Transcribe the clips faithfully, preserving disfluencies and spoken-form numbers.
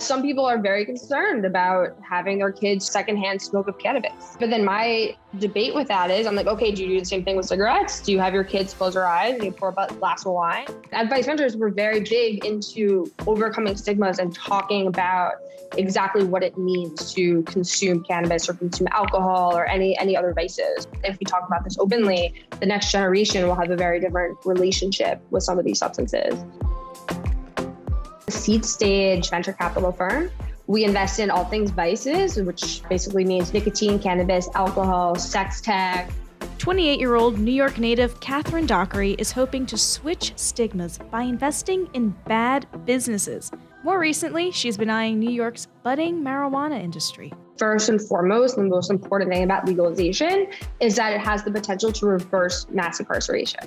Some people are very concerned about having their kids secondhand smoke of cannabis. But then my debate with that is, I'm like, okay, do you do the same thing with cigarettes? Do you have your kids close their eyes and you pour a glass of wine? At Vice Ventures, we're very big into overcoming stigmas and talking about exactly what it means to consume cannabis or consume alcohol or any, any other vices. If we talk about this openly, the next generation will have a very different relationship with some of these substances. Seed stage venture capital firm. We invest in all things vices, which basically means nicotine, cannabis, alcohol, sex tech. twenty-eight-year-old New York native Catharine Dockery is hoping to switch stigmas by investing in bad businesses. More recently, she's been eyeing New York's budding marijuana industry. First and foremost, the most important thing about legalization is that it has the potential to reverse mass incarceration.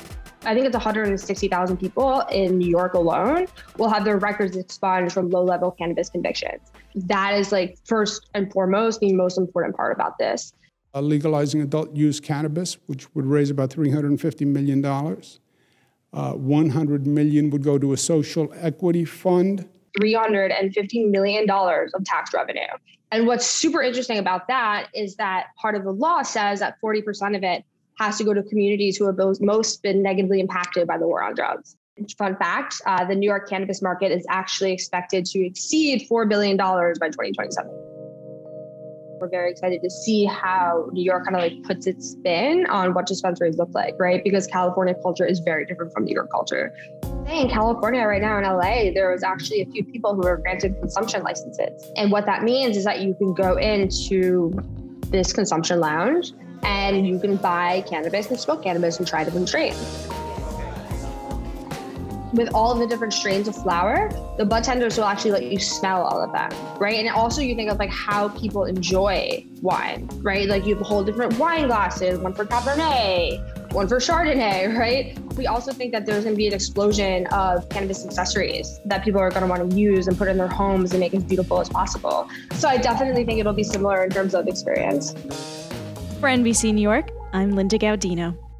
I think it's one hundred sixty thousand people in New York alone will have their records expunged from low-level cannabis convictions. That is, like, first and foremost, the most important part about this. Uh, legalizing adult-use cannabis, which would raise about three hundred fifty million dollars. Uh, one hundred million dollars would go to a social equity fund. three hundred fifty million dollars of tax revenue. And what's super interesting about that is that part of the law says that forty percent of it has to go to communities who have most been negatively impacted by the war on drugs. Fun fact, uh, the New York cannabis market is actually expected to exceed four billion dollars by twenty twenty-seven. We're very excited to see how New York kind of like puts its spin on what dispensaries look like, right? Because California culture is very different from New York culture. In California right now in L A, there was actually a few people who were granted consumption licenses. And what that means is that you can go into this consumption lounge and you can buy cannabis and smoke cannabis and try different strains. With all of the different strains of flower, the budtenders will actually let you smell all of that, right? And also you think of like how people enjoy wine, right? Like you have a whole different wine glasses, one for Cabernet, one for Chardonnay, right? We also think that there's gonna be an explosion of cannabis accessories that people are gonna wanna use and put in their homes and make as beautiful as possible. So I definitely think it'll be similar in terms of experience. For N B C New York, I'm Linda Gaudino.